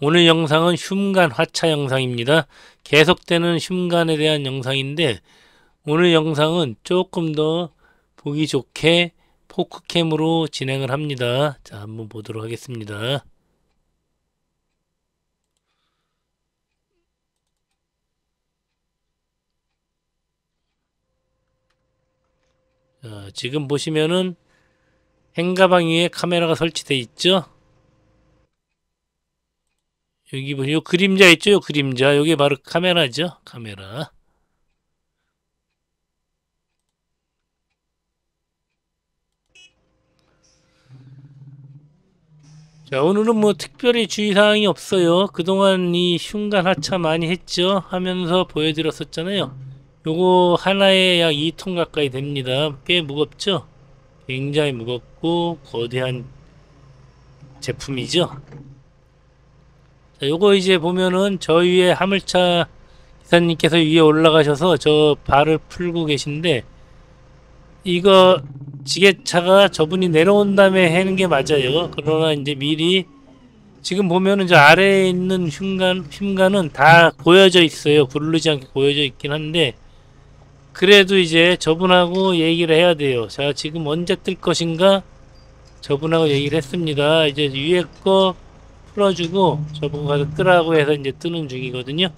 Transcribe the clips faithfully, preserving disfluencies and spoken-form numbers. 오늘 영상은 흉간 하차 영상입니다. 계속되는 흉간에 대한 영상인데 오늘 영상은 조금 더 보기 좋게 포크캠으로 진행을 합니다. 자, 한번 보도록 하겠습니다. 자, 지금 보시면은 행가방 위에 카메라가 설치되어 있죠. 여기 보시면 요 그림자 있죠? 요 그림자. 요게 바로 카메라죠. 카메라. 자, 오늘은 뭐 특별히 주의사항이 없어요. 그동안 이 흉간 하차 많이 했죠? 하면서 보여드렸었잖아요. 요거 하나에 약 이 톤 가까이 됩니다. 꽤 무겁죠? 굉장히 무겁고 거대한 제품이죠? 자, 요거 이제 보면은 저 위에 화물차 기사님께서 위에 올라가셔서 저 발을 풀고 계신데 이거 지게차가 저분이 내려온 다음에 하는 게 맞아요. 그러나 이제 미리 지금 보면은 저 아래에 있는 흉간, 흉간은 다 고여져 있어요. 구르지 않게 고여져 있긴 한데 그래도 이제 저분하고 얘기를 해야 돼요. 자, 지금 언제 뜰 것인가? 저분하고 얘기를 했습니다. 이제 위에 거 풀어주고 저분 가서 뜨라고 해서 이제 뜨는 중이거든요.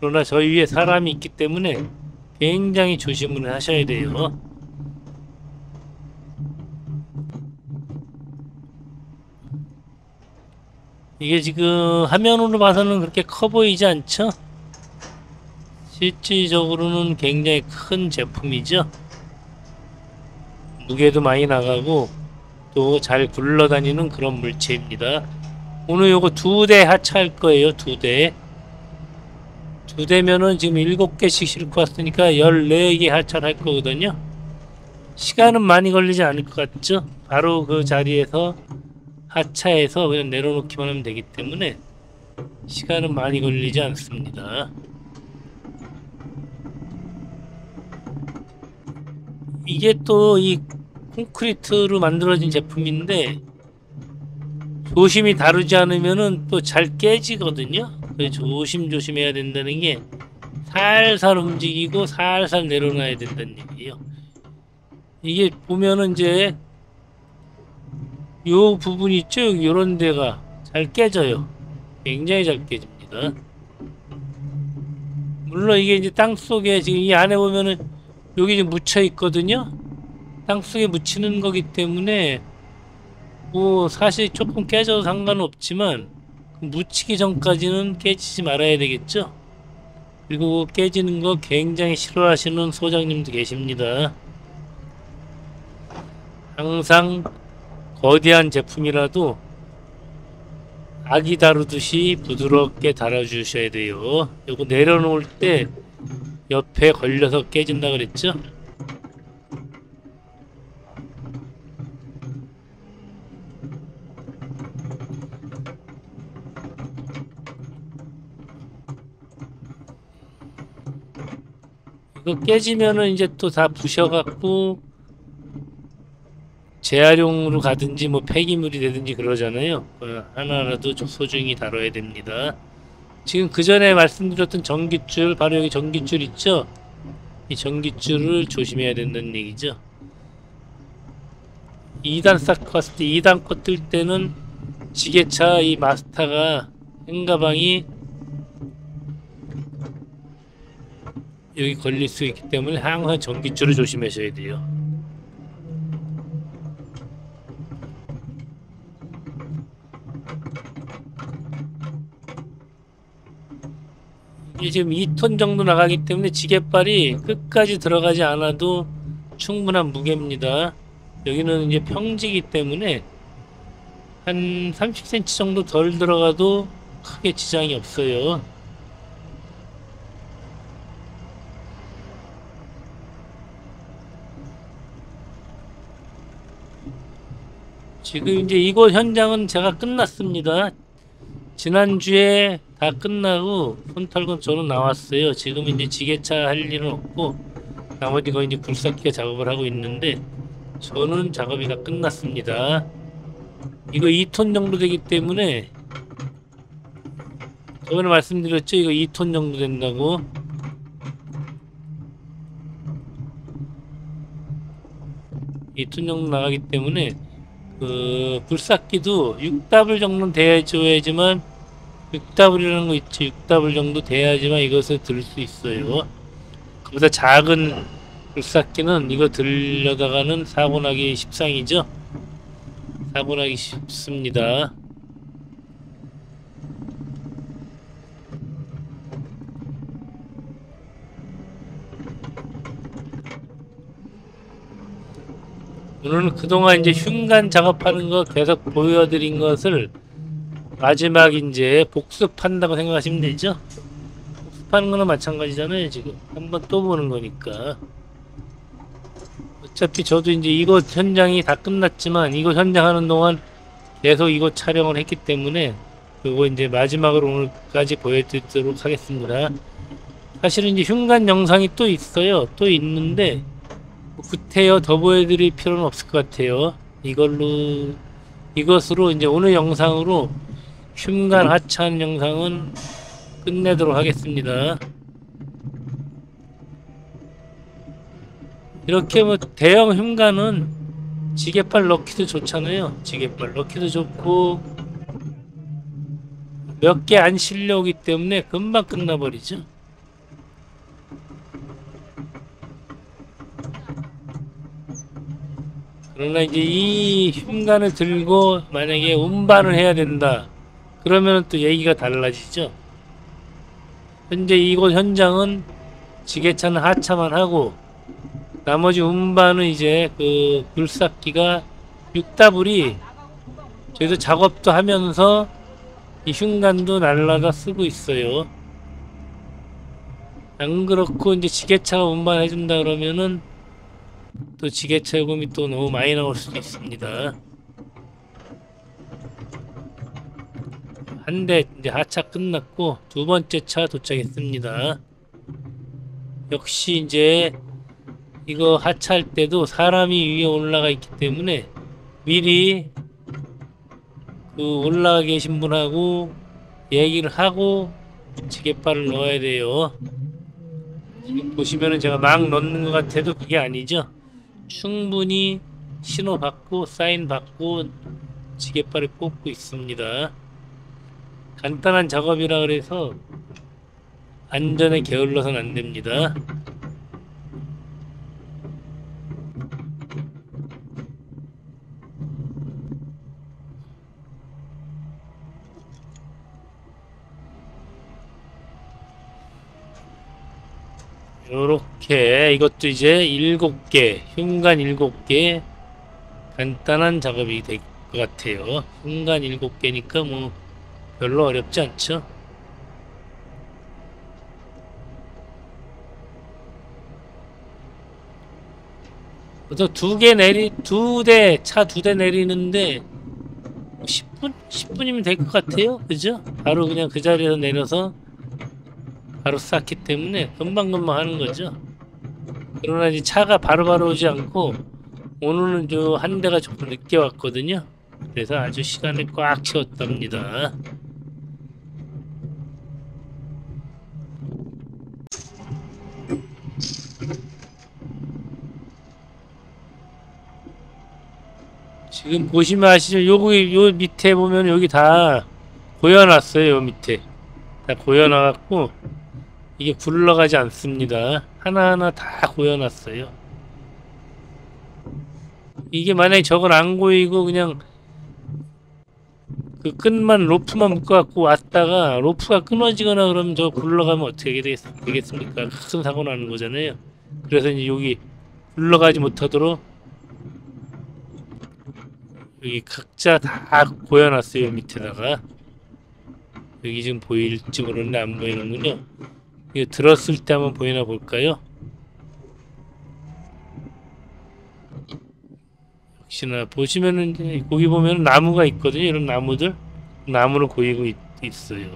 그러나 저희 위에 사람이 있기 때문에 굉장히 조심을 하셔야 돼요. 이게 지금 화면으로 봐서는 그렇게 커 보이지 않죠? 실질적으로는 굉장히 큰 제품이죠. 무게도 많이 나가고 또 잘 굴러다니는 그런 물체입니다. 오늘 요거 두 대 하차할 거예요. 두 대. 두 대면은 지금 일곱 개씩 싣고 왔으니까 열네 개 하차를 할 거거든요. 시간은 많이 걸리지 않을 것 같죠? 바로 그 자리에서 하차해서 그냥 내려놓기만 하면 되기 때문에 시간은 많이 걸리지 않습니다. 이게 또 이 콘크리트로 만들어진 제품인데 조심히 다루지 않으면은 또 잘 깨지거든요. 그래서 조심조심 해야 된다는 게 살살 움직이고 살살 내려놔야 된다는 얘기예요. 이게 보면은 이제 요 부분 있죠? 요런 데가 잘 깨져요. 굉장히 잘 깨집니다. 물론 이게 이제 땅 속에 지금 이 안에 보면은 여기 지금 묻혀 있거든요. 땅 속에 묻히는 거기 때문에 뭐 사실 조금 깨져도 상관은 없지만 묻히기 전까지는 깨지지 말아야 되겠죠. 그리고 깨지는 거 굉장히 싫어하시는 소장님도 계십니다. 항상 거대한 제품이라도 아기 다루듯이 부드럽게 다뤄주셔야 돼요. 요거 내려놓을 때 옆에 걸려서 깨진다 그랬죠? 이거 깨지면은 이제 또 다 부셔갖고 재활용으로 가든지 뭐 폐기물이 되든지 그러잖아요. 하나라도 소중히 다뤄야 됩니다. 지금 그 전에 말씀드렸던 전기줄, 바로 여기 전기줄 있죠? 이 전기줄을 조심해야 된다는 얘기죠. 이 단 싹 왔을 때, 이 단 거 뜰 때는 지게차 이 마스타가 행가방이 여기 걸릴 수 있기 때문에 항상 전기줄을 조심하셔야 돼요. 이게 지금 이 톤 정도 나가기 때문에 지게발이 끝까지 들어가지 않아도 충분한 무게입니다. 여기는 이제 평지이기 때문에 한 삼십 센티미터 정도 덜 들어가도 크게 지장이 없어요. 지금 이제 이곳 현장은 제가 끝났습니다. 지난주에 다 끝나고 손 털고 저는 나왔어요. 지금 이제 지게차 할 일은 없고 나머지 거의 이제 굴삭기가 작업을 하고 있는데 저는 작업이 다 끝났습니다. 이거 이 톤 정도 되기 때문에 저번에 말씀드렸죠? 이거 이 톤 정도 된다고. 이 톤 정도 나가기 때문에 그 불삭기도 육 더블유 정도는 돼줘야지만, 육 더블유라는 거 있지, 육 더블유 정도 돼야지만 이것을 들 수 있어요. 그보다 작은 불삭기는 이거 들려다가는 사고 나기 십상이죠. 사고 나기 쉽습니다. 오늘은 그동안 이제 흉간 작업하는 거 계속 보여드린 것을 마지막 이제 복습한다고 생각하시면 되죠. 복습하는 거나 마찬가지잖아요. 지금 한번 또 보는 거니까. 어차피 저도 이제 이거 현장이 다 끝났지만, 이거 현장 하는 동안 계속 이거 촬영을 했기 때문에 그거 이제 마지막으로 오늘까지 보여드리도록 하겠습니다. 사실은 이제 흉간 영상이 또 있어요. 또 있는데 구태여 더 보여드릴 필요는 없을 것 같아요. 이걸로, 이것으로 이제 오늘 영상으로 흉간 하차하는 영상은 끝내도록 하겠습니다. 이렇게 뭐 대형 흉간은 지게발 넣기도 좋잖아요. 지게발 넣기도 좋고 몇 개 안 실려오기 때문에 금방 끝나버리죠. 그러나 이제 이 흉간을 들고 만약에 운반을 해야 된다 그러면 또 얘기가 달라지죠. 현재 이곳 현장은 지게차는 하차만 하고 나머지 운반은 이제 그 불삭기가 육 더블유이 저희도 작업도 하면서 이 흉간도 날라다 쓰고 있어요. 안 그렇고 이제 지게차가 운반해준다 그러면은 또 지게차 요금이 또 너무 많이 나올 수도 있습니다. 한 대 이제 하차 끝났고 두 번째 차 도착했습니다. 역시 이제 이거 하차할 때도 사람이 위에 올라가 있기 때문에 미리 그 올라가 계신 분하고 얘기를 하고 지게발을 넣어야 돼요. 지금 보시면은 제가 막 넣는 것 같아도 그게 아니죠. 충분히 신호 받고 사인 받고 지게발을 꽂고 있습니다. 간단한 작업이라 그래서 안전에 게을러선 안 됩니다. 요렇게 이것도 이제 일곱 개, 흉간 일곱 개 간단한 작업이 될 것 같아요. 흉간 일곱 개니까 뭐 별로 어렵지 않죠. 그래서 두 개 내리, 두 대, 차 두 대 내리는데 십 분, 십 분이면 될 것 같아요. 그죠? 바로 그냥 그 자리에서 내려서 바로 쌓기 때문에 금방금방 하는 거죠. 그러나 이제 차가 바로바로 오지 않고 오늘은 저 한 대가 조금 늦게 왔거든요. 그래서 아주 시간을 꽉 채웠답니다. 지금 보시면 아시죠? 요기 요 밑에 보면 여기 다 고여놨어요. 요 밑에 다 고여놔갖고 이게 굴러가지 않습니다. 하나하나 다 고여놨어요. 이게 만약에 저걸 안 고이고 그냥 그 끝만 로프만 묶어갖고 왔다가 로프가 끊어지거나 그러면 저 굴러가면 어떻게 되겠습니까? 큰 사고 나는 거잖아요. 그래서 이제 여기 굴러가지 못하도록 여기 각자 다 고여놨어요. 밑에다가 여기 지금 보일지 모르는데 안 보이는군요. 이거 들었을 때 한번 보이나 볼까요? 역시나 보시면은 거기 보면 나무가 있거든요. 이런 나무들 나무로 고이고 있, 있어요.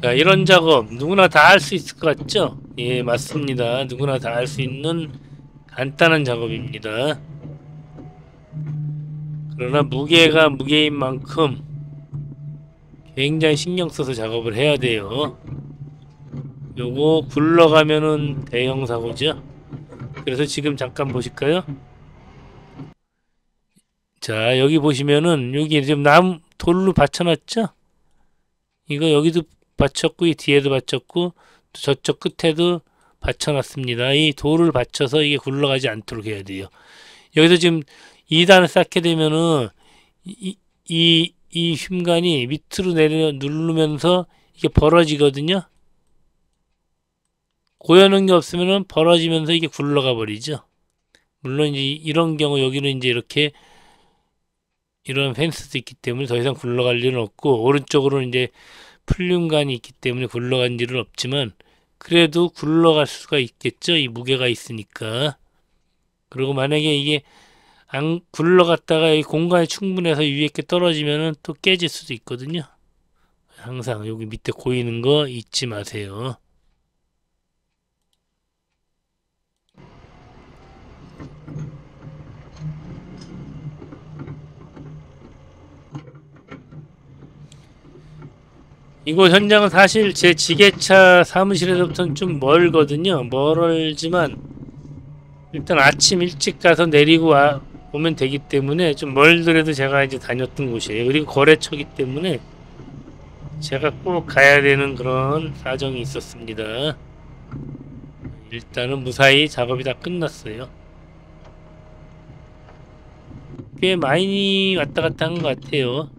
자, 이런 작업 누구나 다 할 수 있을 것 같죠? 예, 맞습니다. 누구나 다 할 수 있는 간단한 작업입니다. 그러나 무게가 무게인 만큼 굉장히 신경 써서 작업을 해야 돼요. 요거 굴러가면은 대형 사고죠. 그래서 지금 잠깐 보실까요? 자, 여기 보시면은 여기 지금 나무 돌로 받쳐놨죠? 이거 여기도 받쳤고 이 뒤에도 받쳤고 또 저쪽 끝에도 받쳐놨습니다. 이 돌을 받쳐서 이게 굴러가지 않도록 해야 돼요. 여기서 지금 이 단을 쌓게 되면은 이, 이, 이 흉관이 밑으로 내려 누르면서 이게 벌어지거든요. 고여놓은 게 없으면은 벌어지면서 이게 굴러가 버리죠. 물론 이제 이런 경우 여기는 이제 이렇게 이런 펜스도 있기 때문에 더 이상 굴러갈 일은 없고, 오른쪽으로는 이제 풀륨관이 있기 때문에 굴러간 일은 없지만 그래도 굴러갈 수가 있겠죠. 이 무게가 있으니까. 그리고 만약에 이게 안 굴러갔다가 이 공간이 충분해서 위에 게 떨어지면은 또 깨질 수도 있거든요. 항상 여기 밑에 고이는 거 잊지 마세요. 이곳 현장은 사실 제 지게차 사무실에서부터는 좀 멀거든요. 멀지만 일단 아침 일찍 가서 내리고 와, 오면 되기 때문에 좀 멀더라도 제가 이제 다녔던 곳이에요. 그리고 거래처기 때문에 제가 꼭 가야 되는 그런 사정이 있었습니다. 일단은 무사히 작업이 다 끝났어요. 꽤 많이 왔다 갔다 한 것 같아요.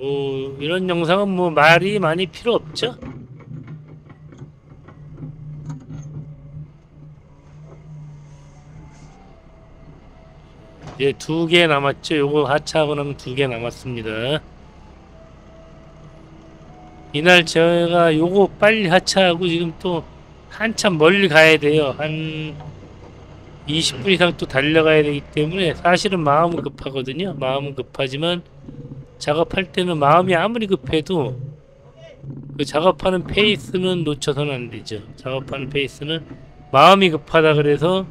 뭐 이런 영상은 뭐 말이 많이 필요 없죠? 이제 두 개 남았죠? 요거 하차하고 나면 두 개 남았습니다. 이날 제가 요거 빨리 하차하고 지금 또 한참 멀리 가야 돼요. 한 이십 분 이상 또 달려가야 되기 때문에 사실은 마음은 급하거든요. 마음은 급하지만 작업할 때는 마음이 아무리 급해도 그 작업하는 페이스는 놓쳐서는 안 되죠. 작업하는 페이스는 마음이 급하다 그래서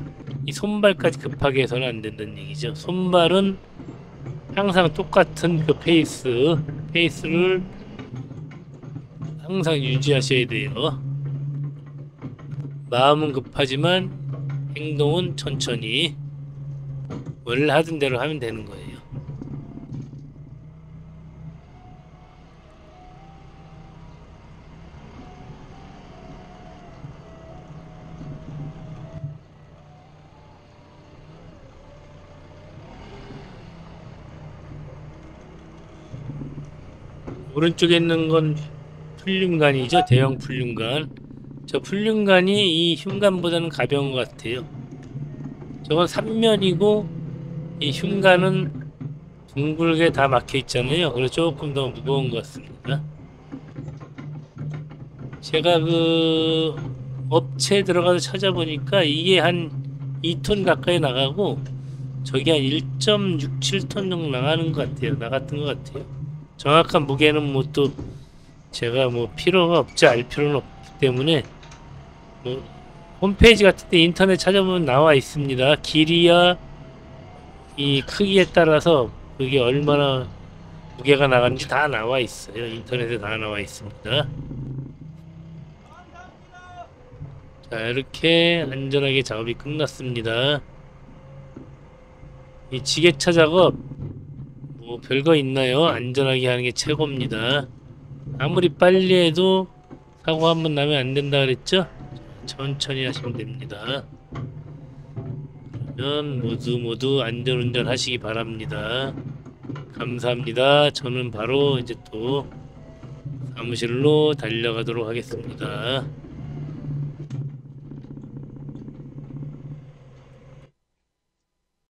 이 손발까지 급하게 해서는 안 된다는 얘기죠. 손발은 항상 똑같은 그 페이스, 페이스를 항상 유지하셔야 돼요. 마음은 급하지만 행동은 천천히 원래 하던 대로 하면 되는 거예요. 오른쪽에 있는 건 풀륨관이죠. 대형 풀륨관. 저 풀륨관이 이 흉관보다는 가벼운 것 같아요. 저건 삼면이고 이 흉관은 둥글게 다 막혀 있잖아요. 그래서 조금 더 무거운 것 같습니다. 제가 그 업체에 들어가서 찾아보니까 이게 한 이 톤 가까이 나가고 저게 한 일 점 육칠 톤 정도 나가는 것 같아요. 나갔던 것 같아요. 정확한 무게는 뭐 또 제가 뭐 필요가 없지, 알 필요는 없기 때문에 뭐 홈페이지 같은 데 인터넷 찾아보면 나와 있습니다. 길이와 이 크기에 따라서 그게 얼마나 무게가 나가는지 다 나와 있어요. 인터넷에 다 나와 있습니다. 자, 이렇게 안전하게 작업이 끝났습니다. 이 지게차 작업 뭐 별거 있나요? 안전하게 하는 게 최고입니다. 아무리 빨리 해도 사고 한번 나면 안 된다 그랬죠? 천천히 하시면 됩니다. 그러면 모두 모두 안전운전 하시기 바랍니다. 감사합니다. 저는 바로 이제 또 사무실로 달려가도록 하겠습니다.